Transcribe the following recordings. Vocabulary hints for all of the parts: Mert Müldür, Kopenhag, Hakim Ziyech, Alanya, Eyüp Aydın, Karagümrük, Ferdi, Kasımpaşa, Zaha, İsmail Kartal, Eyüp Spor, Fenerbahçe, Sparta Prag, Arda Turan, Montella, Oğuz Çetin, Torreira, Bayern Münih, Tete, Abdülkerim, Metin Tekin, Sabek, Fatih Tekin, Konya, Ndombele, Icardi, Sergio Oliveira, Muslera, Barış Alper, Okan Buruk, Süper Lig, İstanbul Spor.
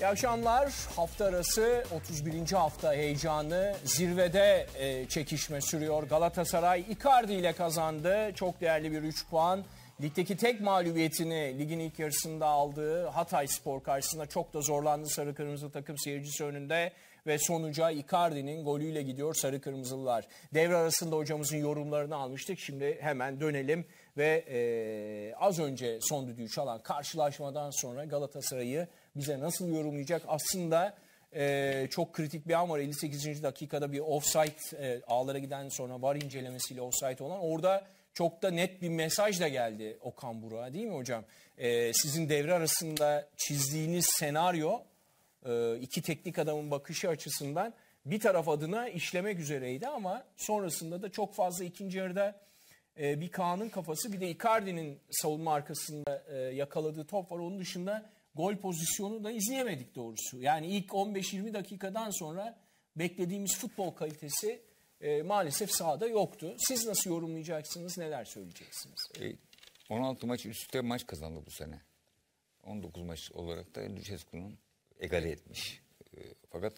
İyi akşamlar. Hafta arası 31. hafta heyecanı zirvede çekişme sürüyor. Galatasaray Icardi ile kazandı. Çok değerli bir 3 puan. Ligdeki tek mağlubiyetini ligin ilk yarısında aldığı Hatayspor karşısında çok da zorlandı sarı kırmızı takım seyircisi önünde ve sonuca Icardi'nin golüyle gidiyor sarı kırmızılılar. Devre arasında hocamızın yorumlarını almıştık. Şimdi hemen dönelim ve az önce son düdüğü çalan karşılaşmadan sonra Galatasaray'ı bize nasıl yorumlayacak? Aslında çok kritik bir an var. 58. dakikada bir offside ağlara giden sonra VAR incelemesiyle offside olan orada çok da net bir mesaj da geldi Okan Buruk'a, değil mi hocam? Sizin devre arasında çizdiğiniz senaryo iki teknik adamın bakışı açısından bir taraf adına işlemek üzereydi ama sonrasında da çok fazla ikinci yarıda bir Kaan'ın kafası bir de Icardi'nin savunma arkasında yakaladığı top var. Onun dışında gol pozisyonu da izleyemedik doğrusu. Yani ilk 15-20 dakikadan sonra beklediğimiz futbol kalitesi maalesef sahada yoktu. Siz nasıl yorumlayacaksınız, neler söyleyeceksiniz? 16 maç üstte maç kazandı bu sene. 19 maç olarak da Lucescu'nun egale etmiş. Fakat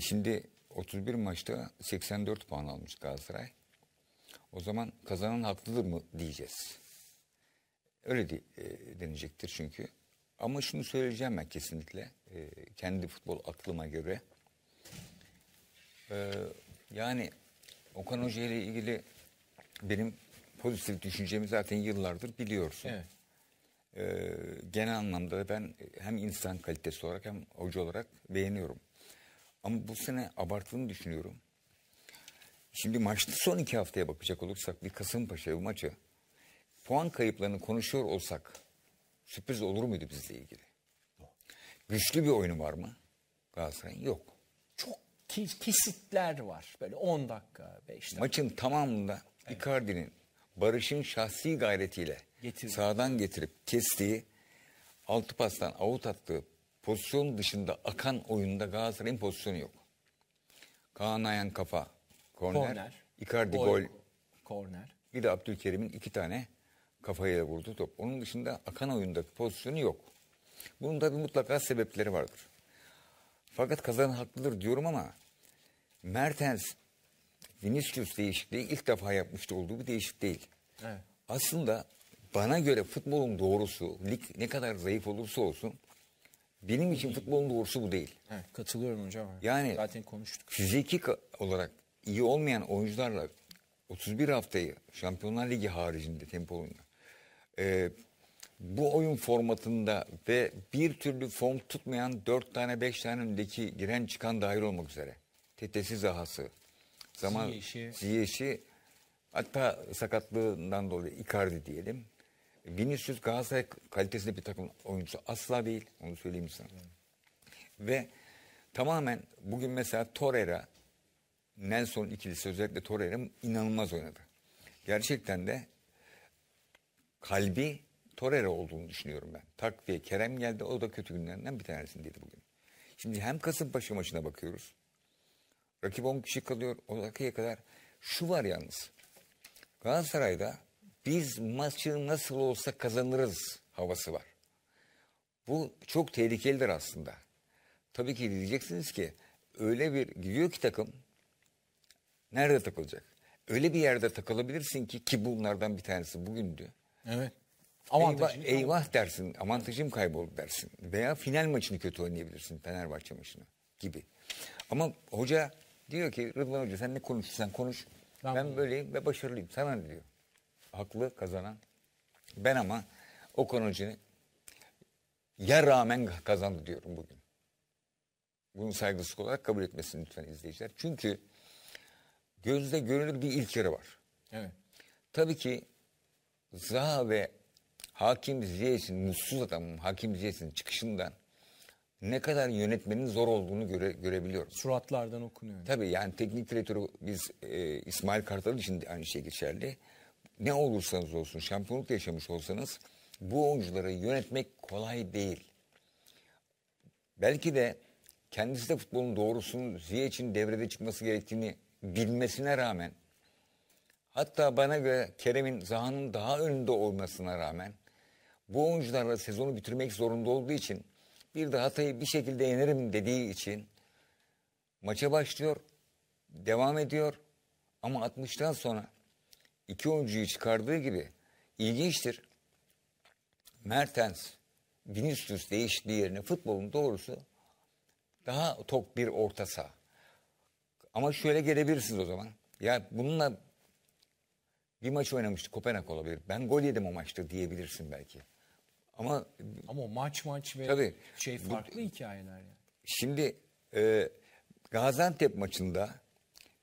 şimdi 31 maçta 84 puan almış Galatasaray. O zaman kazanan haklıdır mı diyeceğiz. Öyle denecektir çünkü. Ama şunu söyleyeceğim ben kesinlikle. Kendi futbol aklıma göre. Yani Okan Hoca ile ilgili benim pozitif düşüncemi zaten yıllardır biliyorsun. Evet. Genel anlamda ben hem insan kalitesi olarak hem hoca olarak beğeniyorum. Ama bu sene abarttığını düşünüyorum. Şimdi maçta son iki haftaya bakacak olursak bir Kasımpaşa bu maçı puan kayıplarını konuşuyor olsak sürpriz olur muydu bizle ilgili? Yok. Güçlü bir oyunu var mı? Galatasaray'ın yok. Çok kesitler var. Böyle 10 dakika, 5 dakika. Maçın tamamında evet. Icardi'nin, Barış'ın şahsi gayretiyle sağdan getirip kestiği, altı pastan avut attığı pozisyon dışında akan oyunda Galatasaray'ın pozisyonu yok. Kaan Ayan kafa, korner, Icardi gol, korner. Bir de Abdülkerim'in iki tane kafayla vurdu top. Onun dışında akan oyundaki pozisyonu yok. Bunun tabii mutlaka sebepleri vardır. Fakat kazanan haklıdır diyorum ama Mertens, Vinicius değişikliği ilk defa yapmış olduğu bir değişik değil. Evet. Aslında bana göre futbolun doğrusu, lig ne kadar zayıf olursa olsun benim için futbolun doğrusu bu değil. Evet, katılıyorum hocam. Yani zaten konuştuk. Fiziki olarak iyi olmayan oyuncularla 31 haftayı Şampiyonlar Ligi haricinde tempo oyunda bu oyun formatında ve bir türlü form tutmayan 4 tane 5 tane öndeki giren çıkan dahil olmak üzere. Tetesi Zaha'sı, Ziyech'i, hatta sakatlığından dolayı Icardi diyelim. Vinicius Galatasaray kalitesinde bir takım oyuncusu asla değil. Onu söyleyeyim sana. Ve tamamen bugün mesela Torreira, Nelson ikilisi özellikle Torreira inanılmaz oynadı. Gerçekten de kalbi Torreira olduğunu düşünüyorum ben. Takviye Kerem geldi. O da kötü günlerinden bir tanesindeydi bugün. Şimdi hem Kasımpaşa maçına bakıyoruz. Rakip 10 kişi kalıyor. O dakikaya kadar şu var yalnız. Galatasaray'da biz maçı nasıl olsa kazanırız havası var. Bu çok tehlikelidir aslında. Tabii ki diyeceksiniz ki öyle bir gidiyor ki takım nerede takılacak? Öyle bir yerde takılabilirsin ki bunlardan bir tanesi bugündü. Evet. Eyvah dersin, avantajım kayboldu dersin. Veya final maçını kötü oynayabilirsin, Fenerbahçe maçını gibi. Ama hoca diyor ki Rıdvan Hoca sen ne konuşursan konuş. Ben böyleyim ve başarılıyım. Sana diyor. Haklı kazanan. Ben ama Okan Hoca'nın ya rağmen kazandı diyorum bugün. Bunun saygısızlık olarak kabul etmesin lütfen izleyiciler. Çünkü gözde görünür bir ilk yarı var. Evet. Tabii ki Zaha ve Hakim Ziyech'in, mutsuz adamın Hakim Ziyech'in çıkışından ne kadar yönetmenin zor olduğunu görebiliyorum. Suratlardan okunuyor. Tabii yani teknik direktörü biz İsmail Kartal için de aynı şey geçerli. Ne olursanız olsun şampiyonluk yaşamış olsanız bu oyuncuları yönetmek kolay değil. Belki de kendisi de futbolun doğrusunu Ziyech'in devrede çıkması gerektiğini bilmesine rağmen hatta bana göre Kerem'in Zaha'nın daha önünde olmasına rağmen bu oyuncularla sezonu bitirmek zorunda olduğu için bir de Hatay'ı bir şekilde yenerim dediği için maça başlıyor, devam ediyor ama 60'tan sonra iki oyuncuyu çıkardığı gibi ilginçtir. Mertens, Vinicius değiştiği yerine futbolun doğrusu daha tok bir orta saha. Ama şöyle gelebilirsiniz o zaman. Ya bununla bir maç oynamıştı, Kopenhag olabilir. Ben gol yedim o maçta diyebilirsin belki. Ama o maç ve tabii, şey farklı hikayeler. Yani. Şimdi Gaziantep maçında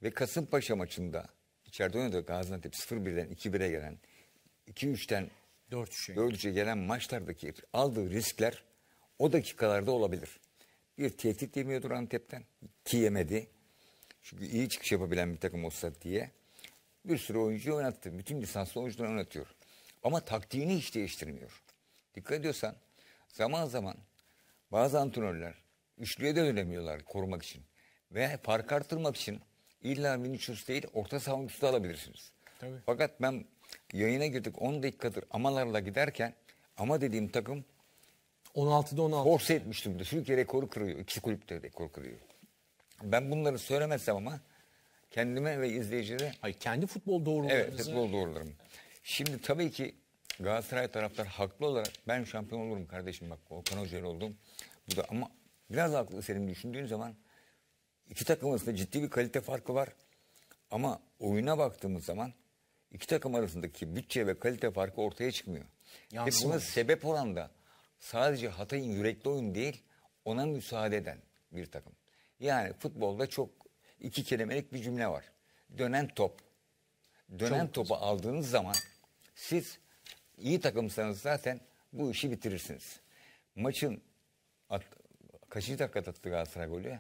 ve Kasımpaşa maçında içeride oynadık. Gaziantep 0-1'den 2-1'e gelen, 2-3'ten 4-3'e gelen maçlardaki aldığı riskler o dakikalarda olabilir. Bir tehdit yemiyordur Antep'ten ki yemedi. Çünkü iyi çıkış yapabilen bir takım olsa diye bir sürü oyuncuyu oynattı. Bütün lisanslı oyuncuları oynatıyor. Ama taktiğini hiç değiştirmiyor. Dikkat ediyorsan zaman zaman bazı antrenörler üçlüye de dönemiyorlar korumak için. Ve fark artırmak için illa Vinicius değil orta saha oyuncusu da alabilirsiniz. Tabii. Fakat ben yayına girdik 10 dakikadır amalarla giderken ama dediğim takım 16'da 16. Force etmiştim. Türkiye rekoru kırıyor. İki kulüpte rekor kırıyor. Ben bunları söylemezsem ama kendime ve izleyicilere... Hayır, kendi futbol doğrularımızı... Evet, futbol doğrularım. Şimdi tabii ki Galatasaray taraftarı haklı olarak ben şampiyon olurum kardeşim bak Okan Hoca'yla oldum. Bu da ama biraz haklı senin düşündüğün zaman iki takım arasında ciddi bir kalite farkı var. Ama oyuna baktığımız zaman iki takım arasındaki bütçe ve kalite farkı ortaya çıkmıyor. Ve buna sebep olan da sadece Hatay'ın yürekli oyun değil ona müsaade eden bir takım. Yani futbolda çok iki kelimelik bir cümle var. Dönen top. Dönen topu aldığınız zaman siz iyi takımsanız zaten bu işi bitirirsiniz. Maçın kaçıncı dakikada attı Galatasaray golü?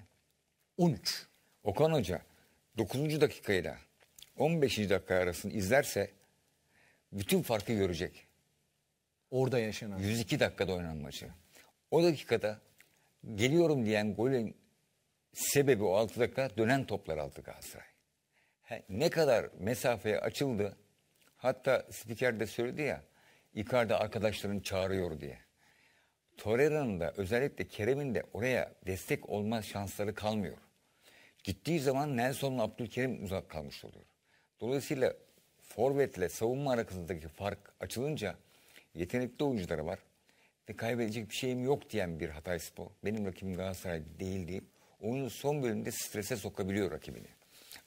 13. Okan Hoca 9. dakikayla 15. dakika arasını izlerse bütün farkı görecek. Orada yaşanan. 102 dakikada oynanan maçı. O dakikada geliyorum diyen golün sebebi o 6 dakika dönen toplar aldı Galatasaray. Ne kadar mesafeye açıldı. Hatta spiker de söyledi ya. Icardi arkadaşlarını çağırıyor diye. Torreira'nın da özellikle Kerem'in de oraya destek olma şansları kalmıyor. Gittiği zaman Nelson'la Abdülkerim uzak kalmış oluyor. Dolayısıyla forvetle savunma arasındaki fark açılınca yetenekli oyuncuları var ve kaybedecek bir şeyim yok diyen bir Hatayspor. Benim rakibim Galatasaray değil deyip oyunun son bölümünde strese sokabiliyor rakibini.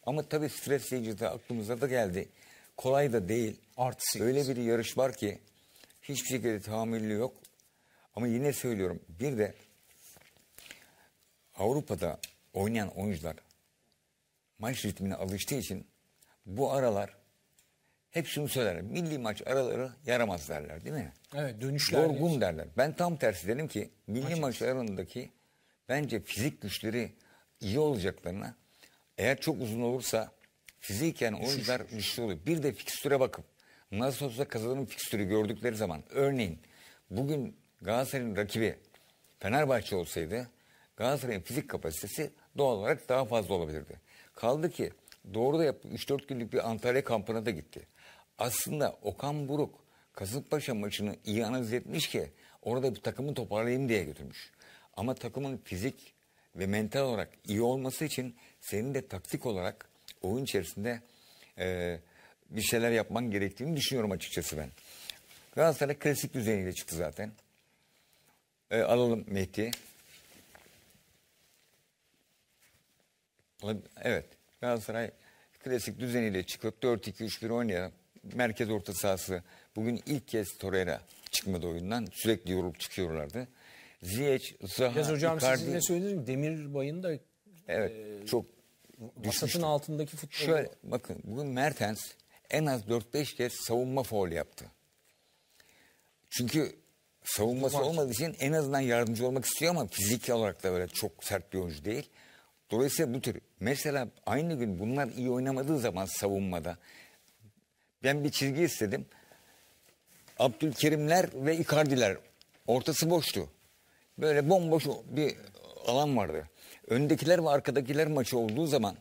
Ama tabii stres deyince de aklımıza da geldi. Kolay da değil. Artısı. Öyle bir yarış var ki hiçbir şekilde tahammülü yok. Ama yine söylüyorum bir de Avrupa'da oynayan oyuncular maç ritmine alıştığı için bu aralar hep şunu söylerler. Milli maç araları yaramaz derler değil mi? Evet dönüşler. Yorgun derler. Ben tam tersi dedim ki milli maç aralarındaki bence fizik güçleri iyi olacaklarına eğer çok uzun olursa fiziken oyuncular güçlü oluyor. Bir de fikstüre bakıp nasıl olsa kazanın fikstürü gördükleri zaman örneğin bugün Galatasaray'ın rakibi Fenerbahçe olsaydı Galatasaray'ın fizik kapasitesi doğal olarak daha fazla olabilirdi. Kaldı ki doğru da yaptı. 3-4 günlük bir Antalya kampına da gitti. Aslında Okan Buruk Kasımpaşa maçını iyi analiz etmiş ki orada bir takımı toparlayayım diye götürmüş. Ama takımın fizik ve mental olarak iyi olması için senin de taktik olarak oyun içerisinde bir şeyler yapman gerektiğini düşünüyorum açıkçası ben. Galatasaray klasik düzeniyle çıktı zaten. Alalım Mehdi. Evet. Galatasaray klasik düzeniyle çıkıp 4-2-3-1 oynayarak merkez orta sahası bugün ilk kez Torreira çıkmadı oyundan. Sürekli yorulup çıkıyorlardı. Ziyech, Zaha, Icardi. Hocam sizinle söyledim Demirbay'ın da evet, çok basatın altındaki futbolu. Şöyle bakın bugün Mertens en az 4-5 kez savunma faul yaptı. Çünkü savunması olmadığı için en azından yardımcı olmak istiyor ama fiziksel olarak da böyle çok sert bir oyuncu değil. Dolayısıyla bu tür mesela aynı gün bunlar iyi oynamadığı zaman savunmada ben bir çizgi istedim. Abdülkerimler ve Icardiler ortası boştu. Böyle bomboş bir alan vardı. Öndekiler ve arkadakiler maçı olduğu zaman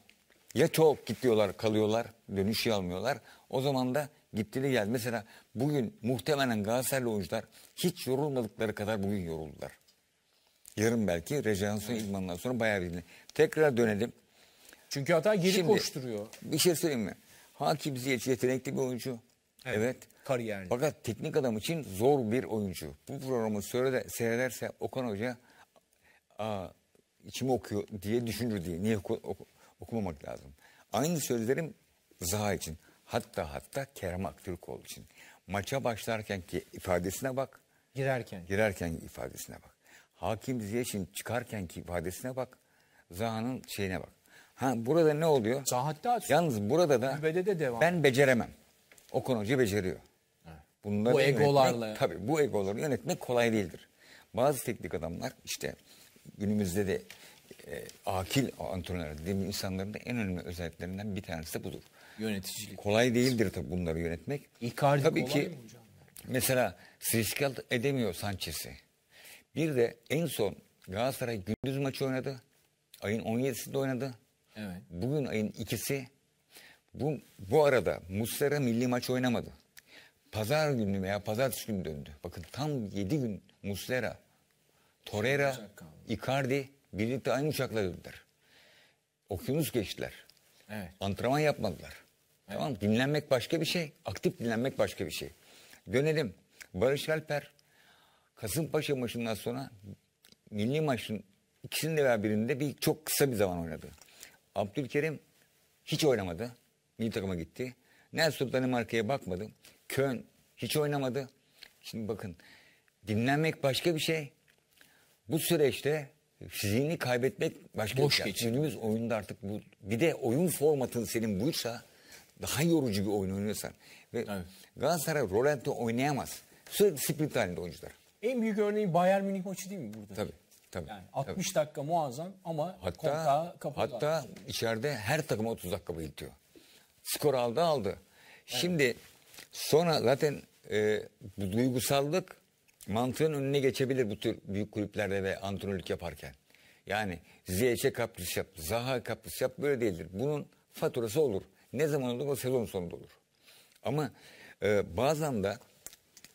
ya çok gidiyorlar kalıyorlar dönüşü almıyorlar. O zaman da gittili geldi. Mesela bugün muhtemelen Galatasaraylı oyuncular hiç yorulmadıkları kadar bugün yoruldular. Yarın belki rejenerasyon idmanından sonra Bayern Münih. Tekrar dönelim. Çünkü Hatay geri koşturuyor. Bir şey söyleyeyim mi? Hakim Ziyech yetenekli bir oyuncu. Evet. Kariyerli. Fakat teknik adam için zor bir oyuncu. Bu programı seyrederse Okan Hoca içimi okuyor diye düşünür diye. Niye okumamak lazım? Aynı sözlerim Zaha için. Hatta Kerem Aktürkoğlu için. Maça başlarken ki ifadesine bak. Girerken ifadesine bak. Hakim Ziyech'in çıkarken ki ifadesine bak. Zaha'nın şeyine bak. Ha, burada ne oluyor? Zaha yalnız burada da devam. Ben beceremem. Okan Hoca beceriyor. Bunları bu egolarla. Tabii bu egoları yönetmek kolay değildir. Bazı teknik adamlar işte günümüzde de akil antrenörler dediğim insanların da en önemli özelliklerinden bir tanesi de budur. Yöneticilik. Kolay değildir tabii bunları yönetmek. Icardi tabii ki mesela Sriskel edemiyor Sanchez'i. Bir de en son Galatasaray gündüz maçı oynadı. Ayın 17'sinde oynadı. Evet. Bugün ayın 2'si. Bu arada Muslera milli maç oynamadı. Pazar günü veya pazartesi günü döndü. Bakın tam 7 gün Muslera, Torreira, Icardi birlikte aynı uçakla döndüler. Okyanus geçtiler. Evet. Antrenman yapmadılar. Evet. Tamam, dinlenmek başka bir şey. Aktif dinlenmek başka bir şey. Dönelim. Barış Alper Kasımpaşa maçından sonra milli maçın ikisinde veya birinde çok kısa bir zaman oynadı. Abdülkerim hiç oynamadı. Milli takıma gitti. Nelson Danimarka'ya bakmadım. Köln hiç oynamadı. Şimdi bakın dinlenmek başka bir şey. Bu süreçte fiziğini kaybetmek başka bir şey. Günümüz oyunda artık bu. Bir de oyun formatın senin buysa daha yorucu bir oyun oynuyorsan. Ve evet. Galatasaray Rolanto oynayamaz. Sürekli sprint halinde oyuncular. En büyük örneği Bayern Münih maçı değil mi burada? Tabii. Tabii, yani 60 dakika muazzam ama kontağı kapalı. Hatta içeride her takıma 30 dakika bayıltıyor. Skor aldı. Evet. Şimdi sonra zaten bu duygusallık mantığın önüne geçebilir bu tür büyük kulüplerde ve antrenörlük yaparken. Yani Ziyech'e kapris yap, Zaha kapris yap böyle değildir. Bunun faturası olur. Ne zaman olur? O sezon sonunda olur. Ama bazen de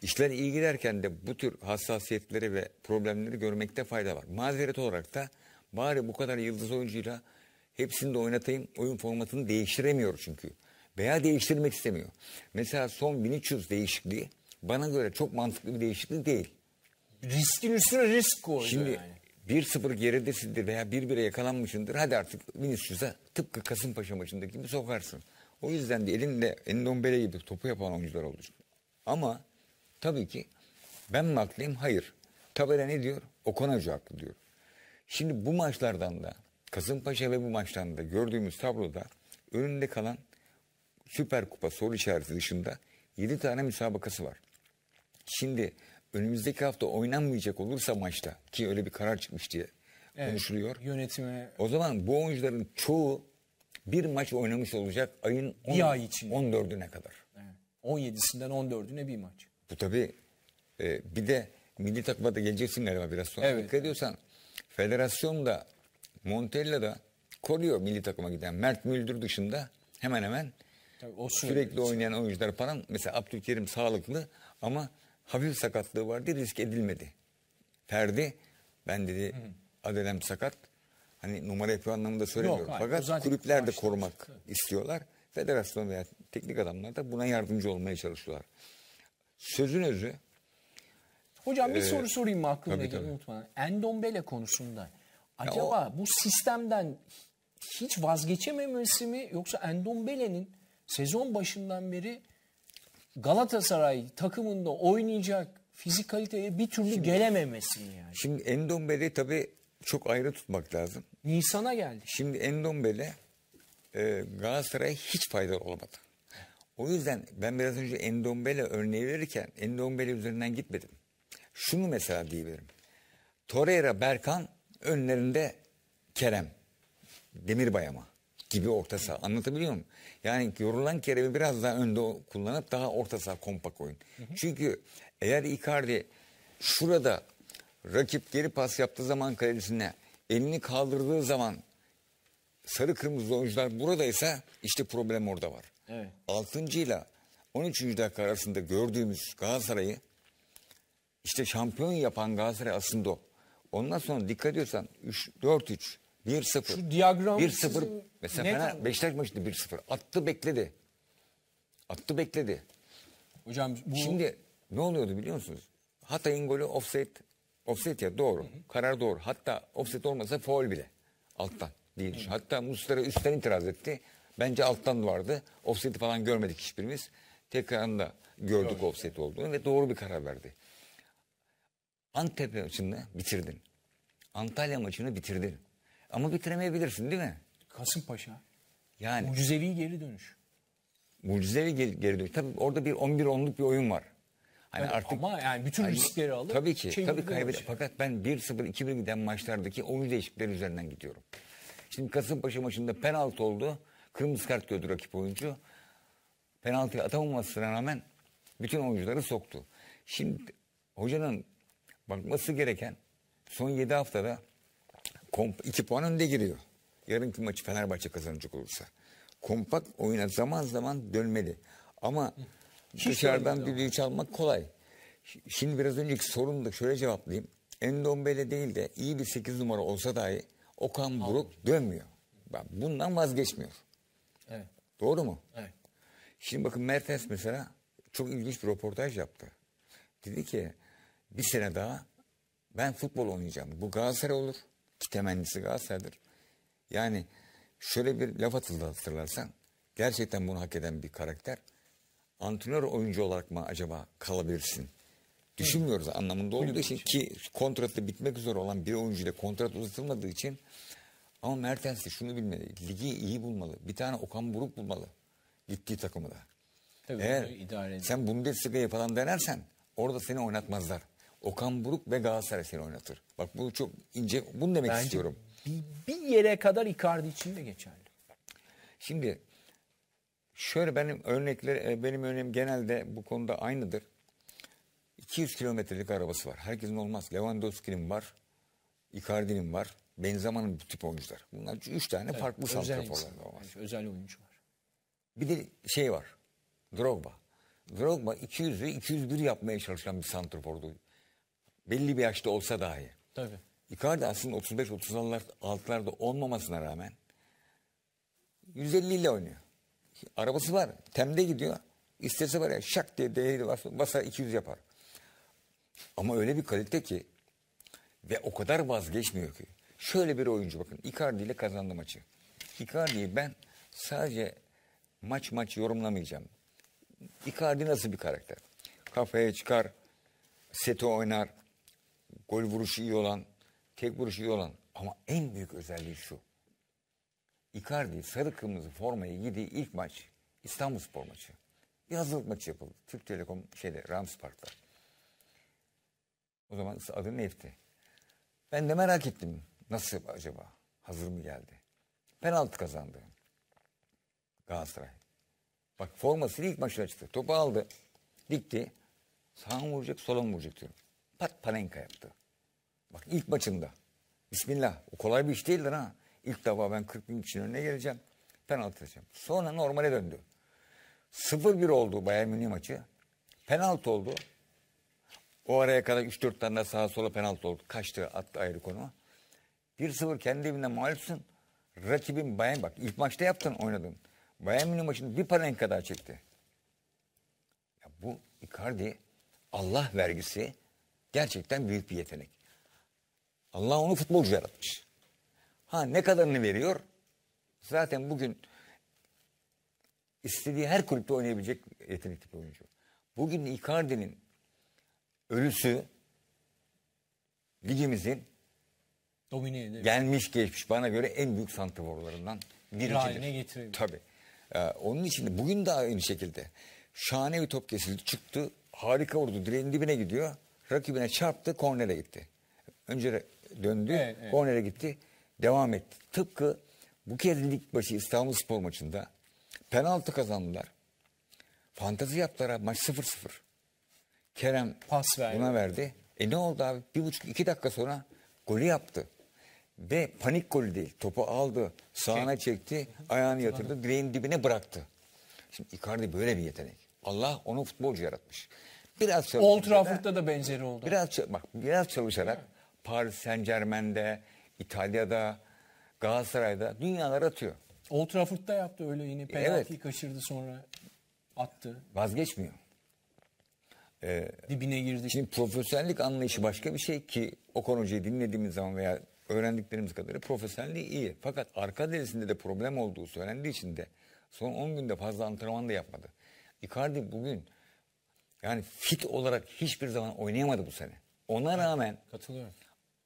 İşler iyi giderken de bu tür hassasiyetleri ve problemleri görmekte fayda var. Mazeret olarak da bari bu kadar yıldız oyuncuyla hepsini de oynatayım. Oyun formatını değiştiremiyor çünkü. Veya değiştirmek istemiyor. Mesela son Vinicius değişikliği bana göre çok mantıklı bir değişiklik değil. Riskin üstüne risk koydu. Şimdi yani. 1-0 geridesindir veya 1-1'e yakalanmışındır. Hadi artık Vinicius'a tıpkı Kasımpaşa maçındaki gibi sokarsın. O yüzden de elinde Ndombele gibi topu yapan oyuncular olacak. Ama tabii ki ben mi haklıyım? Hayır. Tabela ne diyor? Okan Hoca haklı diyor. Şimdi bu maçlardan da Kasımpaşa ve bu maçtan da gördüğümüz tabloda önünde kalan Süper Kupa soru işareti dışında 7 tane müsabakası var. Şimdi önümüzdeki hafta oynanmayacak olursa maçta ki öyle bir karar çıkmış diye konuşuluyor. Yönetime. O zaman bu oyuncuların çoğu bir maç oynamış olacak ayın 14'üne kadar. Evet. 17'sinden 14'üne bir maç. Bu tabii bir de milli takıma da geleceksin galiba biraz sonra. Evet. Dikkat ediyorsan federasyon da Montella da koruyor milli takıma giden. Mert Müldür dışında hemen hemen sürekli oynayan oyuncular falan. Mesela Abdülkerim sağlıklı ama hafif sakatlığı vardı, risk edilmedi. Ferdi ben dedi adelem sakat. Hani numara yapıyor anlamında söylemiyorum. Yok, fakat kulüpler de korumak istiyorlar. Federasyon veya teknik adamlar da buna yardımcı olmaya çalışıyorlar. Sözün özü. Hocam bir soru sorayım mı aklımdaki unutmadan. Ndombele konusunda acaba bu sistemden hiç vazgeçememesi mi yoksa Ndombele'nin sezon başından beri Galatasaray takımında oynayacak fizik kaliteye bir türlü gelememesi mi yani? Şimdi Ndombele'yi tabii çok ayrı tutmak lazım. Nisan'a geldi. Şimdi Ndombele Galatasaray'a hiç faydalı olamadı. O yüzden ben biraz önce Ndombele örneği verirken Ndombele üzerinden gitmedim. Şunu mesela diyebilirim. Torreira, Berkan önlerinde Kerem Demirbay ama gibi orta saha. Anlatabiliyor muyum? Yani yorulan Kerem'i biraz daha önde kullanıp daha orta saha kompak oyun. Çünkü eğer Icardi şurada rakip geri pas yaptığı zaman kalecisine elini kaldırdığı zaman sarı kırmızı oyuncular buradaysa işte problem orada var. Evet. 6. ile 13. dakika arasında gördüğümüz Galatasaray'ı işte şampiyon yapan Galatasaray aslında o. Ondan sonra dikkat ediyorsan 3-4-3, 1-0, 1-0. Mesela Beşiktaş maçında 1-0. Attı bekledi. Attı bekledi. Hocam bu... Şimdi ne oluyordu biliyor musunuz? Hatay'ın golü offside. Offside ya, doğru. Hı hı. Karar doğru. Hatta offside olmasa faul bile. Alttan diye düşün. Hatta Muslera üstten itiraz etti. Bence alttan vardı. Offside'i falan görmedik hiçbirimiz. Tekrarında gördük offside olduğunu ve doğru bir karar verdi. Antep maçını bitirdin. Antalya maçını bitirdin. Ama bitiremeyebilirsin değil mi? Kasımpaşa. Yani. Mucizevi geri dönüş. Mucizevi geri dönüş. Tabii orada bir 11-10'luk bir oyun var. Hani yani artık, ama yani bütün riskleri alıp... Tabii ki. Şey tabii kaybeder. Fakat ben 1-0, 2-1 giden maçlardaki oyun değişiklikleri üzerinden gidiyorum. Şimdi Kasımpaşa maçında penaltı oldu. Kırmızı kart gördü rakip oyuncu. Penaltıyı atamamasına rağmen bütün oyuncuları soktu. Şimdi hocanın bakması gereken son 7 haftada 2 puan önde giriyor. Yarınki maçı Fenerbahçe kazanacak olursa. Kompakt oyuna zaman zaman dönmeli. Ama hiç dışarıdan düdüğü çalmak kolay. Şimdi biraz önceki sorunu da şöyle cevaplayayım. Ndombele değil de iyi bir 8 numara olsa dahi Okan Buruk dönmüyor. Bundan vazgeçmiyor. Evet. Doğru mu? Evet. Şimdi bakın Mertens mesela çok ilginç bir röportaj yaptı. Dedi ki bir sene daha ben futbol oynayacağım. Bu Galatasaray olur. Ki temennisi Galatasaray'dır. Yani şöyle bir laf atıldı hatırlarsan. Gerçekten bunu hak eden bir karakter. Antrenör oyuncu olarak mı acaba kalabilirsin? Düşünmüyoruz anlamında olduğu için ki kontratı bitmek üzere olan bir oyuncuyla kontrat uzatılmadığı için. Ama Mertens de şunu bilmeli. Ligi iyi bulmalı. Bir tane Okan Buruk bulmalı. Gittiği takımı da. Tabii, eğer sen Bundesliga'ya falan denersen orada seni oynatmazlar. Okan Buruk ve Galatasaray seni oynatır. Bak bu çok ince. Bunu demek bence istiyorum. Bir yere kadar Icardi için de geçerli. Şimdi şöyle benim örneğim genelde bu konuda aynıdır. 200 kilometrelik arabası var. Herkesin olmaz. Lewandowski'nin var. Icardi'nin var. Benzeman'ın bu tip oyuncular. Bunlar 3 tane farklı santraforlar var. Yani özel oyuncu var. Bir de şey var. Drogba. Drogba 200'ü 201 yapmaya çalışan bir santrafordu. Belli bir yaşta olsa dahi. Tabii. Icardi aslında 35-36'larda olmamasına rağmen 150 ile oynuyor. Arabası var. Temde gidiyor. İstese var ya şak diye değeri basar 200 yapar. Ama öyle bir kalite ki ve o kadar vazgeçmiyor ki. Şöyle bir oyuncu bakın. Icardi ile kazandı maçı. Icardi'yi ben sadece maç yorumlamayacağım. Icardi nasıl bir karakter? Kafaya çıkar, seti oynar, gol vuruşu iyi olan, tek vuruşu iyi olan. Ama en büyük özelliği şu. Icardi sarı kırmızı formaya giydiği ilk maç İstanbul Spor maçı. Bir hazırlık maçı yapıldı. Türk Telekom Ramspark'ta. O zaman adı neydi? Ben de merak ettim. Nasıl acaba? Hazır mı geldi? Penaltı kazandı Galatasaray. Bak formasıyla ilk maçı açtı. Topu aldı. Dikti. Sağa mı vuracak, sola mı vuracak diyorum. Pat panenka yaptı. Bak ilk maçında. Bismillah. O kolay bir iş değildir ha. İlk defa ben 40 bin kişinin önüne geleceğim. Penaltı atacağım. Sonra normale döndü. 0-1 oldu Bayern Münih maçı. Penaltı oldu. O araya kadar 3-4 tane daha sağa sola penaltı oldu. Kaçtı attı ayrı konuma. 1-0 kendi evinde mağlupsun. Rakibin Bayern bak. İlk maçta yaptın oynadın. Bayern Münih maçını bir panenka daha çekti. Ya bu Icardi Allah vergisi gerçekten büyük bir yetenek. Allah onu futbolcu yaratmış. Ha ne kadarını veriyor? Zaten bugün istediği her kulüpte oynayabilecek yetenekli bir oyuncu. Bugün Icardi'nin ölüsü ligimizin domine ediyor. Gelmiş geçmiş bana göre en büyük santraforlarından birisidir. Tabii. Onun için de bugün de aynı şekilde şahane bir top kesildi çıktı harika vurdu direğin dibine gidiyor rakibine çarptı kornere gitti önce döndü kornere gitti devam etti tıpkı bu kez lig başı İstanbul Spor maçında penaltı kazandılar fantezi yaptılar maç 0-0 Kerem pas verdi. Buna verdi ne oldu abi 1,5-2 dakika sonra golü yaptı ve panik golü değil. Topu aldı, sağına çekti, ayağını yatırdı, direğin dibine bıraktı. Şimdi Icardi böyle bir yetenek. Allah onu futbolcu yaratmış. Biraz Old Trafford'da da benzeri oldu. Biraz çalışarak Paris Saint Germain'de, İtalya'da, Galatasaray'da dünyalar atıyor. Old Trafford'da yaptı öyle yine. Penaltıyı kaçırdı sonra attı. Vazgeçmiyor. Dibine girdi. Şimdi profesyonellik anlayışı başka bir şey ki Okan Hoca'yı dinlediğimiz zaman veya öğrendiklerimiz kadarıyla profesyonelliği iyi. Fakat arka derisinde de problem olduğu söylendiği için de son 10 günde fazla antrenman da yapmadı. Icardi bugün yani fit olarak hiçbir zaman oynayamadı bu sene. Ona rağmen katılıyorum.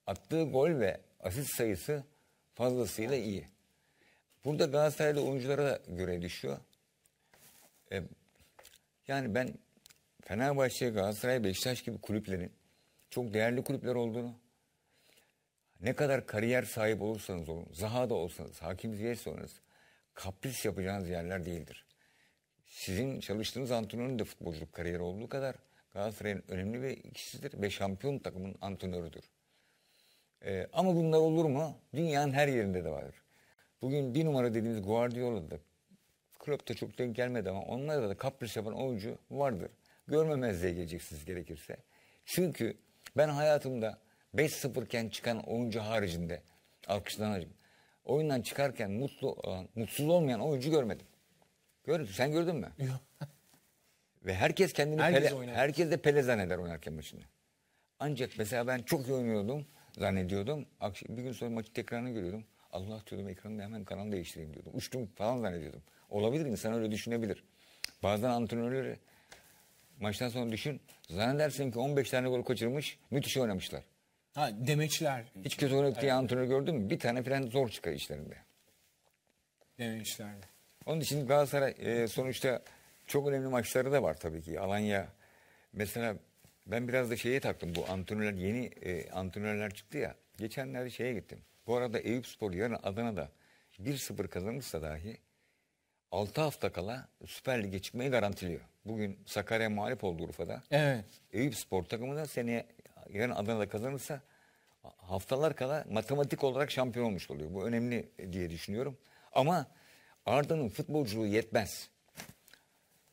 Attığı gol ve asist sayısı fazlasıyla iyi. Burada Galatasaraylı oyunculara göre düşüyor. Yani ben Fenerbahçe, Galatasaray, Beşiktaş gibi kulüplerin çok değerli kulüpler olduğunu, ne kadar kariyer sahibi olursanız olun, Zaha da olsanız, Hakim Ziyech olsanız, kapris yapacağınız yerler değildir. Sizin çalıştığınız antrenörün de futbolculuk kariyeri olduğu kadar Galatasaray'ın önemli bir kişisidir ve şampiyon takımın antrenörüdür. Ama bunlar olur mu? Dünyanın her yerinde de vardır. Bugün bir numara dediğimiz Guardiola'da, Klopp'ta çok denk gelmedi ama onlarda da kapris yapan oyuncu vardır. Görmemezliğe geleceksiniz gerekirse. Çünkü ben hayatımda 5-0 iken çıkan oyuncu haricinde, alkışlanacak, oyundan çıkarken mutsuz olmayan oyuncu görmedim. Gördün, sen gördün mü? Yok. Ve herkes kendini herkes de Pele zanneder oynarken maçını. Ancak mesela ben çok iyi oynuyordum, zannediyordum. Bir gün sonra maçı tekrarını görüyordum. Allah diyordum, ekranı hemen kanal değiştireyim diyordum. Uçtum falan zannediyordum. Olabilir, insan öyle düşünebilir. Bazen antrenörleri maçtan sonra düşün, zannedersin ki 15 tane gol kaçırmış, müthiş oynamışlar. Ha, demeçler. Hiç kötü oynadık diye antrenör gördün mü? Bir tane falan zor çıkar işlerinde. Demeçler. Onun için Galatasaray sonuçta çok önemli maçları da var tabii ki. Alanya mesela, ben biraz da şeye taktım, bu antrenörler, yeni antrenörler çıktı ya. Geçenlerde şeye gittim. Bu arada Eyüp Spor yarın Adana'da 1-0 kazanırsa dahi 6 hafta kala Süper Lig'e çıkmayı garantiliyor. Bugün Sakarya mağlup oldu Urfa'da. Evet. Eyüp Spor takımı da seneye yarın Adana'da kazanırsa haftalar kala matematik olarak şampiyon olmuş oluyor. Bu önemli diye düşünüyorum. Ama Arda'nın futbolculuğu yetmez.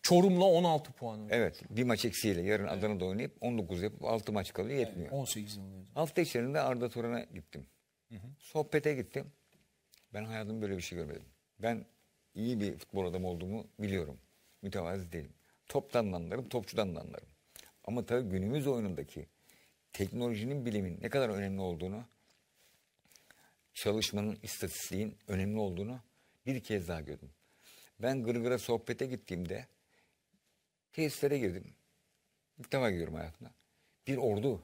Çorum'la 16 puanı. Evet, bir maç eksiyle yarın Adana'da oynayıp 19 yapıp 6 maç kalıyor, yetmiyor. Evet, 18 oluyor. Hafta içerisinde Arda Turan'a gittim. Hı hı. Sohbete gittim. Ben hayatımda böyle bir şey görmedim. Ben iyi bir futbol adamı olduğumu biliyorum. Mütevazi değilim. Toptan anlarım, topçudan anlarım. Ama tabii günümüz oyunundaki teknolojinin, bilimin ne kadar önemli olduğunu, çalışmanın, istatistiğin önemli olduğunu bir kez daha gördüm. Ben Gırgır'a sohbete gittiğimde tesislere girdim. İlk defa gidiyorum hayatımda. Bir ordu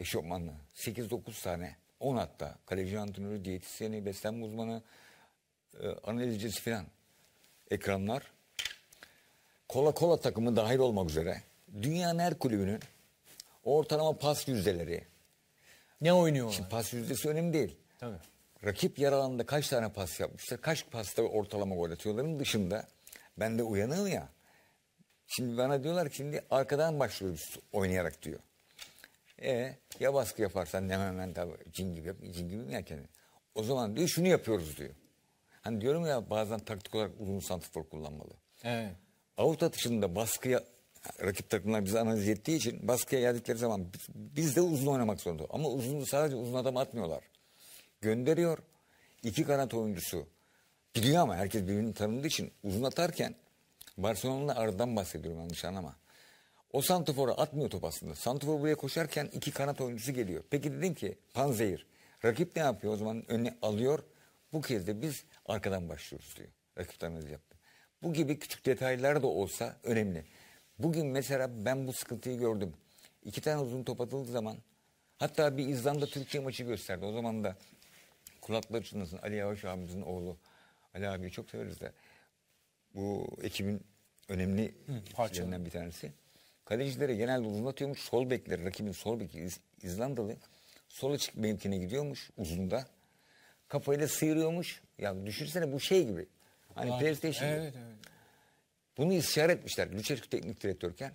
eşofmanlı. 8-9 tane, 10 hatta. Kaleci antrenörü, diyetisyeni, beslenme uzmanı, analizcisi falan. Ekranlar. Kola takımı dahil olmak üzere. Dünyanın her kulübünün ortalama pas yüzdeleri. Ne oynuyorlar? Şimdi pas yüzdesi önemli değil. Tabii. Rakip yer alanında kaç tane pas yapmışlar, kaç pasta ortalama gol atıyorların dışında. Ben de uyanığım ya. Şimdi bana diyorlar ki şimdi arkadan başlıyoruz oynayarak diyor. Ya baskı yaparsan hemen tabii cin gibi yerken. O zaman diyor şunu yapıyoruz diyor. Hani diyorum ya, bazen taktik olarak uzun santrfor kullanmalı. Evet. Avut atışında baskıya, rakip takımlar bizi analiz ettiği için baskıya geldikleri zaman biz de uzun oynamak zorunda. Ama uzun, sadece uzun adam atmıyorlar. Gönderiyor. İki kanat oyuncusu biliyor ama herkes birbirini tanıdığı için uzun atarken, Barcelona'nın aradan bahsediyorum yanlış anlama. O santrfora atmıyor top aslında. Santrfor buraya koşarken iki kanat oyuncusu geliyor. Peki dedim ki panzehir. Rakip ne yapıyor? O zaman önüne alıyor. Bu kez de biz arkadan başlıyoruz diyor. Rakip tanımızı yaptı. Bu gibi küçük detaylar da olsa önemli. Bugün mesela ben bu sıkıntıyı gördüm. İki tane uzun top atıldığı zaman, hatta bir İzlanda Türkiye maçı gösterdi. O zaman da kulakları çınlasın, Ali Yavaş abimizin oğlu. Ali abiyi çok severiz de. Bu ekibin önemli parçalarından bir tanesi. Kalecilere genelde uzunlatıyormuş. Sol bekleri, rakibin sol beki İzlandalı. Sola çık mevkine gidiyormuş uzunda. Kafayla sıyırıyormuş. Ya düşünsene, bu şey gibi. Hani PlayStation gibi. Evet, evet. Bunu işaret etmişler. Lüçeşku teknik direktörken.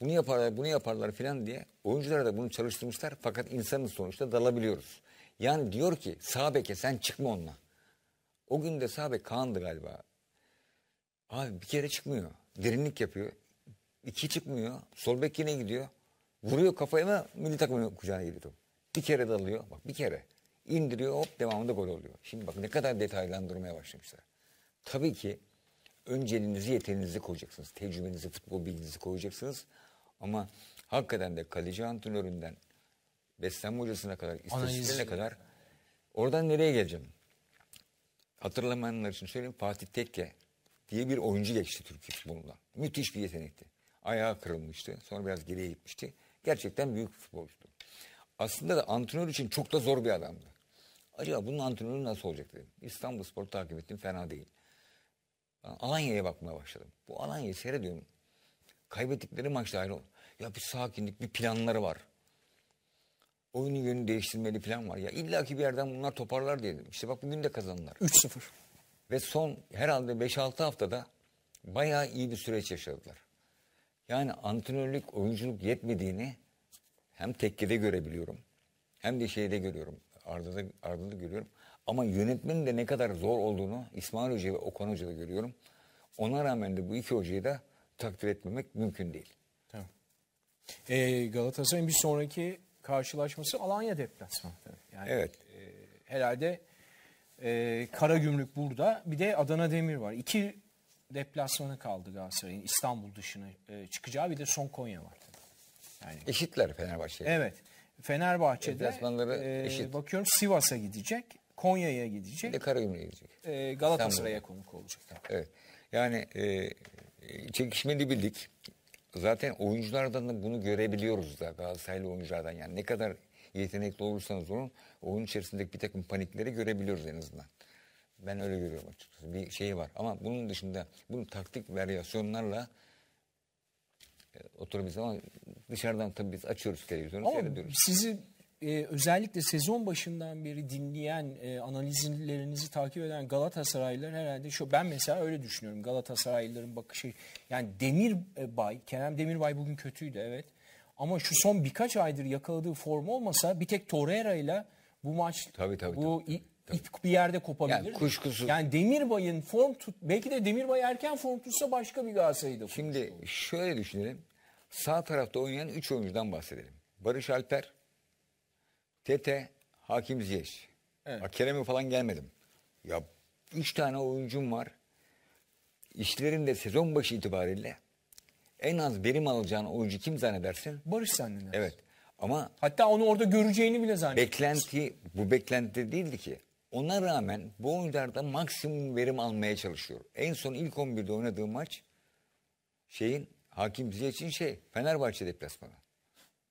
Bunu yaparlar filan diye. Oyunculara da bunu çalıştırmışlar. Fakat insanın sonuçta dalabiliyoruz. Yani diyor ki Sabek'e sen çıkma onunla. O gün de Sabek Kaan'dı galiba. Abi bir kere çıkmıyor. Derinlik yapıyor. İki çıkmıyor. Sol bek yine gidiyor. Vuruyor kafaya, milli takımın kucağına geliyor. Bir kere dalıyor. Bak bir kere. İndiriyor hop, devamında gol oluyor. Şimdi bak ne kadar detaylandırmaya başlamışlar. Tabii ki önceliğinizi, yeteneğinizi koyacaksınız. Tecrübenizi, futbol bilginizi koyacaksınız. Ama hakikaten de kaleci antrenöründen beslenme hocasına kadar, istatistiklerine kadar oradan nereye geleceğim? Hatırlamayanlar için söyleyeyim, Fatih Tekke diye bir oyuncu geçti Türk futbolundan. Müthiş bir yetenekti. Ayağı kırılmıştı. Sonra biraz geriye gitmişti. Gerçekten büyük futbolcuydu. Aslında da antrenör için çok da zor bir adamdı. Acaba bunun antrenörü nasıl olacak dedim. İstanbul Spor'u takip ettim, fena değil. Alanya'ya bakmaya başladım. Bu Alanya'yı seyrediyorum. Kaybettikleri maçta ayrı ol. Ya bir sakinlik, bir planları var. Oyunun yönünü değiştirmeli plan var. Ya illaki bir yerden bunlar toparlar dedim. İşte bak bugün de kazandılar. 3-0. Ve son herhalde 5-6 haftada bayağı iyi bir süreç yaşadılar. Yani antrenörlük, oyunculuk yetmediğini hem Tekke'de görebiliyorum, hem de şeyde görüyorum, Arda'da görüyorum. Ama yönetmenin de ne kadar zor olduğunu İsmail Hoca ve Okan Hoca'da görüyorum. Ona rağmen de bu iki hocayı da takdir etmemek mümkün değil. Tamam. Galatasaray'ın bir sonraki karşılaşması Alanya deplasmanı. Yani, evet. Herhalde Karagümrük burada, bir de Adana Demir var. 2 deplasmanı kaldı Galatasaray'ın, İstanbul dışına çıkacağı, bir de son Konya var. Yani. Eşitler Fenerbahçe'de. Evet. Fenerbahçe'de eşit. Bakıyorum Sivas'a gidecek, Konya'ya gidecek. Bir de Karagümrük'e gidecek. Galatasaray'a konuk olacak. Evet. Yani çekişmeli bir lig. Zaten oyunculardan da bunu görebiliyoruz da, Galatasaraylı oyunculardan. Yani ne kadar yetenekli olursanız olun, oyun içerisindeki bir takım panikleri görebiliyoruz en azından. Ben öyle görüyorum açıkçası. Bir şey var. Ama bunun dışında bunu taktik varyasyonlarla oturabiliriz ama dışarıdan tabii biz açıyoruz televizyonu, seyrediyoruz. Sizi özellikle sezon başından beri dinleyen, analizlerinizi takip eden Galatasaraylılar herhalde şu, ben mesela öyle düşünüyorum, Galatasaraylıların bakışı, yani Demirbay, Kerem Demirbay bugün kötüydü evet, ama şu son birkaç aydır yakaladığı form olmasa bir tek Torreira ile bu maç ip bir yerde kopabilir. Yani kuşkusuz. Yani Demirbay'ın form tut, belki de Demirbay erken form tutsa başka bir Galatasaray'da. Şimdi şöyle düşünelim. Sağ tarafta oynayan 3 oyuncudan bahsedelim. Barış Alper, Tete, Hakim Ziyech. Evet. Kerem'e falan gelmedim. Ya 3 tane oyuncum var. İşlerinde sezon başı itibariyle en az verim alacağını oyuncu kim zannedersin? Barış zannedersin. Evet. Ama hatta onu orada göreceğini bile zannedersin. Beklenti, bu beklenti değildi ki. Ona rağmen bu oyuncularda maksimum verim almaya çalışıyor. En son ilk 11'de oynadığı maç Hakim Ziyech'in Fenerbahçe deplasmanı.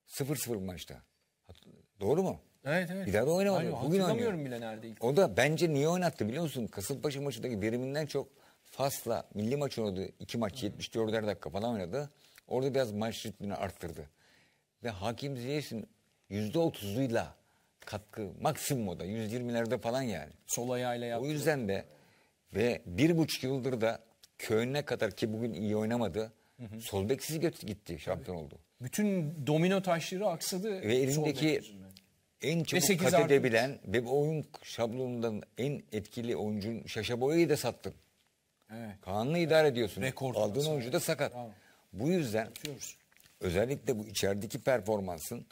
0-0 maçta. Doğru mu? Evet evet. Bir daha da oynamadı. Bugün hatırlamıyorum bile nerede. O da bence niye oynattı biliyor musun? Kasımpaşa maçındaki veriminden çok Fas'la milli maç oynadı. 2 maç 74'er dakika falan oynadı. Orada biraz maç ritmini arttırdı. Ve Hakim Ziyech'in %30'uyla katkı maksimum o da. 120'lerde falan yani. Sol ayağıyla yaptı. O yüzden de ve 1,5 yıldır da köyüne kadar ki bugün iyi oynamadı. Sol beksiz gitti, şampiyon oldu. Bütün domino taşları aksadı. Ve elindeki en çabuk kat edebilen ve oyun şablonundan en etkili oyuncunun Şaşaboya'yı da sattın. Evet. Kaan'la idare ediyorsun. Rekor aldığın oyuncu da sakat. Tamam. Bu yüzden özellikle bu içerideki performansın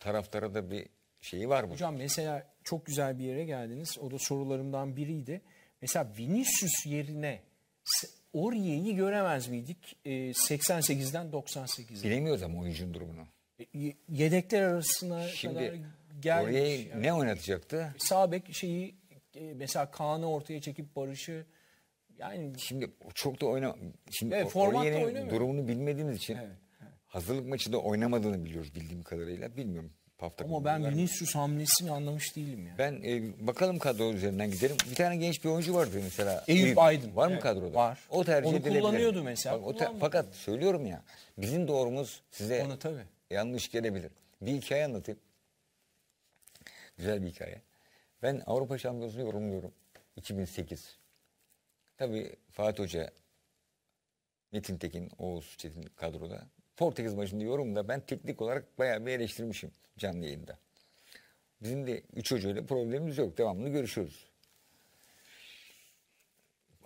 taraftara da bir şeyi var mı? Hocam mesela çok güzel bir yere geldiniz. O da sorularımdan biriydi. Mesela Vinicius yerine Oriye'yi göremez miydik? 88'den 98'e. Bilemiyoruz ama oyuncunun durumunu. Yedekler arasına kadar gelmiş. Oriye'yi ne oynatacaktı? Sabek mesela Kaan'ı ortaya çekip Barış'ı yani. Şimdi çok da oynamıyor. Şimdi evet, Oriye'nin durumunu bilmediğimiz için hazırlık maçı da oynamadığını biliyoruz bildiğim kadarıyla. Bilmiyorum. Ama ben Vinicius hamlesini anlamış değilim yani. Ben bakalım kadro üzerinden gidelim. Bir tane genç bir oyuncu vardı mesela. Eyüp Aydın. Var mı kadroda? Var. O tercih edilebilir. Kullanıyordu mesela. Fakat söylüyorum ya, bizim doğrumuz size yanlış gelebilir. Bir hikaye anlatayım. Güzel bir hikaye. Ben Avrupa Şampiyonası'nı yorumluyorum. 2008. Tabii Fatih Hoca, Metin Tekin, Oğuz Çetin kadroda. Portekiz maçını yorumda ben teknik olarak bayağı bir eleştirmişim canlı yayında. Bizim de 3 hocayla problemimiz yok. Devamlı görüşüyoruz.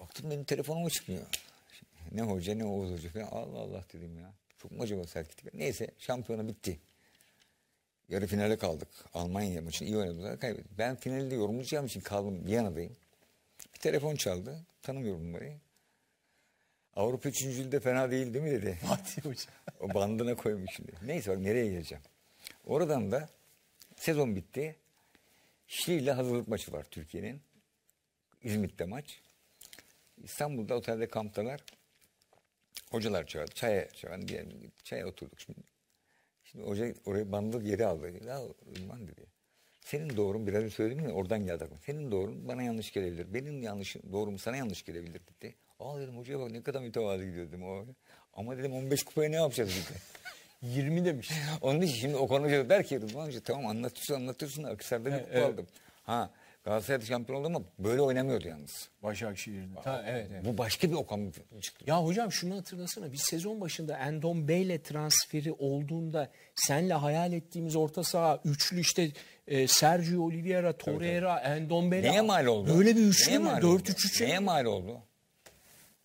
Baktım benim telefonuma çıkmıyor. Ne hoca ne Oğuz hoca falan. Allah Allah dedim ya. Çok mu acaba sertlik? Neyse şampiyona bitti. Yarı finale kaldık. Almanya maçını iyi oynadılar, kaybettik. Ben finalde yorumlayacağım için kaldım, Viyana'dayım. Bir telefon çaldı. Tanımıyorum numarayı. Avrupa 3. yılda fena değil mi dedi. Fatih Hoca. O bandına koymuş şimdi. Neyse bak nereye geleceğim. Oradan da sezon bitti. Şili'yle hazırlık maçı var Türkiye'nin. İzmit'te maç. İstanbul'da otelde kamptalar. Hocalar çağırdı. Çaya çağırdı. Çaya oturduk şimdi. Şimdi hoca oraya bandı geri aldı. Ya Rıdvan dedi. Senin doğrun biraz söyledim ya oradan geldi aklıma. Senin doğrun bana yanlış gelebilir. Benim yanlışım doğrum sana yanlış gelebilir dedi. Aa dedim hocaya bak ne kadar mütevazı gidiyor dedim. O. Ama dedim 15 kupaya ne yapacağız dedi. 20 demiş. Onun için şimdi Okan Hoca der ki Rıdvan Hoca tamam anlatırsın. Akhisar'da bir kupa aldım. Ha Galatasaray'da şampiyon oldu ama böyle oynamıyordu yalnız. Başakşehir'de. Evet. Bu başka bir Okan çıktı. Ya hocam şunu hatırlasana. Biz sezon başında Ndombele transferi olduğunda senle hayal ettiğimiz orta saha üçlü işte Sergio Oliveira, Torreira, Ndombele. Neye mal oldu? Böyle bir üçlü mü? 4-3-3. Neye mal oldu?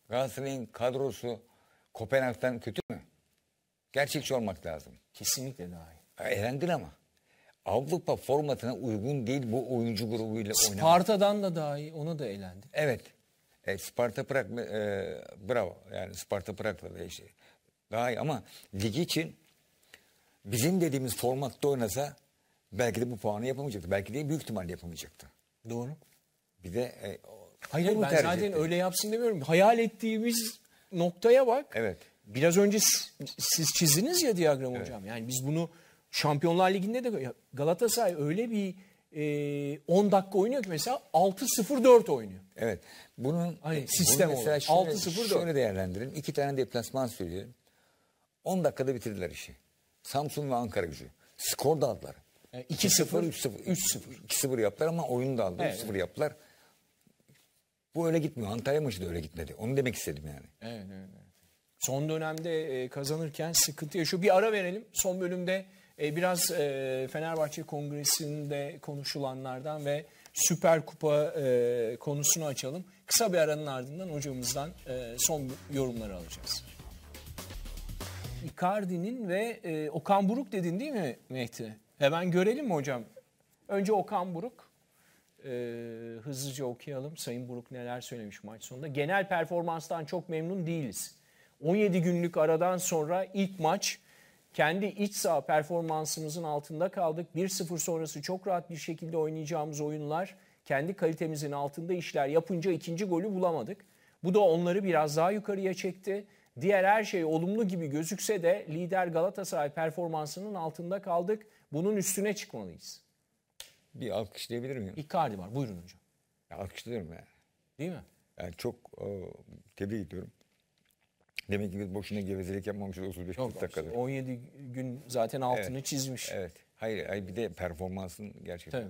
Galatasaray'ın kadrosu Kopenhag'dan kötü mü? Gerçekçi olmak lazım. Kesinlikle daha iyi. Elendin ama. Avrupa formatına uygun değil bu oyuncu grubuyla oynamak. Sparta'dan da daha iyi. Ona da elendi. Evet. Sparta Prag bravo. Yani Sparta Prag'la da işte daha iyi ama lig için bizim dediğimiz formatta oynasa belki de bu puanı yapamayacaktı. Belki de büyük ihtimalle yapamayacaktı. Doğru. Bir de hayır ben zaten öyle yapsın demiyorum. Hayal ettiğimiz noktaya bak. Evet. Biraz önce siz çizdiniz ya diyagramı evet. Hocam. Yani biz bunu Şampiyonlar Ligi'nde de Galatasaray öyle bir 10 dakika oynuyor ki mesela 6-0-4 oynuyor. Evet. Bunun sistem olarak 6-0-4. Şöyle değerlendirelim. 2 tane deplasman söyleyelim. 10 dakikada bitirdiler işi. Samsun ve Ankara Gücü. Skor da aldılar. 2-0, 3-0. 2-0 yaptılar ama oyunu da aldılar. Evet. 3-0 yaptılar. Bu öyle gitmiyor. Antalya maçı da öyle gitmedi. Onu demek istedim yani. Evet. Son dönemde kazanırken sıkıntı yaşıyor. Bir ara verelim. Son bölümde biraz Fenerbahçe Kongresi'nde konuşulanlardan ve Süper Kupa konusunu açalım. Kısa bir aranın ardından hocamızdan son yorumları alacağız. Icardi'nin ve Okan Buruk dedin değil mi Mehdi? Hemen görelim mi hocam? Önce Okan Buruk. Hızlıca okuyalım. Sayın Buruk neler söylemiş maç sonunda. Genel performanstan çok memnun değiliz. 17 günlük aradan sonra ilk maç kendi iç saha performansımızın altında kaldık. 1-0 sonrası çok rahat bir şekilde oynayacağımız oyunlar kendi kalitemizin altında işler yapınca ikinci golü bulamadık. Bu da onları biraz daha yukarıya çekti. Diğer her şey olumlu gibi gözükse de lider Galatasaray performansının altında kaldık. Bunun üstüne çıkmalıyız. Bir alkışlayabilir miyim? Icardi var. Buyurun hocam. Ya, alkışlıyorum ya. Değil mi? Yani çok tebrik ediyorum. Demek ki biz boşuna gevezelik yapmamışız 35 dakikada. 17 gün zaten altını çizmiş. Evet. Hayır bir de performansın gerçekten.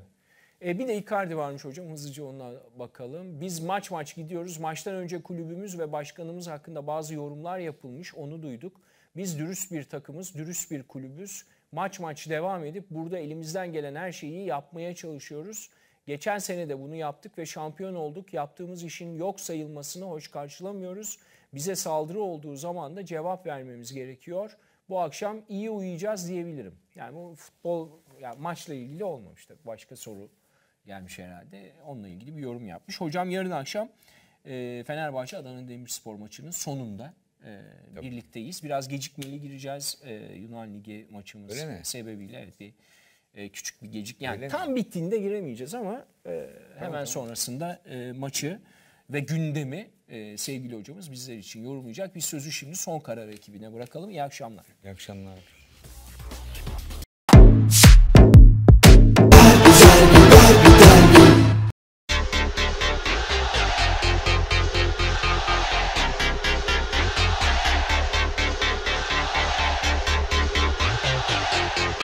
Tabii. Bir de Icardi varmış hocam. Hızlıca ona bakalım. Biz maç gidiyoruz. Maçtan önce kulübümüz ve başkanımız hakkında bazı yorumlar yapılmış. Onu duyduk. Biz dürüst bir takımız, dürüst bir kulübüz. Maç devam edip burada elimizden gelen her şeyi yapmaya çalışıyoruz. Geçen sene de bunu yaptık ve şampiyon olduk. Yaptığımız işin yok sayılmasını hoş karşılamıyoruz. Bize saldırı olduğu zaman da cevap vermemiz gerekiyor. Bu akşam iyi uyuyacağız diyebilirim. Yani bu futbol yani maçla ilgili olmamış tabii. Başka soru gelmiş herhalde. Onunla ilgili bir yorum yapmış. Hocam yarın akşam Fenerbahçe Adana Demirspor maçının sonunda birlikteyiz. Biraz gecikmeli gireceğiz Yunan Ligi maçımız sebebiyle. Evet, bir küçük bir gecik. Yani öyle tam mi? Bittiğinde giremeyeceğiz ama hemen sonrasında maçı ve gündemi sevgili hocamız bizler için yorumlayacak. Biz sözü şimdi son karar ekibine bırakalım. İyi akşamlar. İyi akşamlar.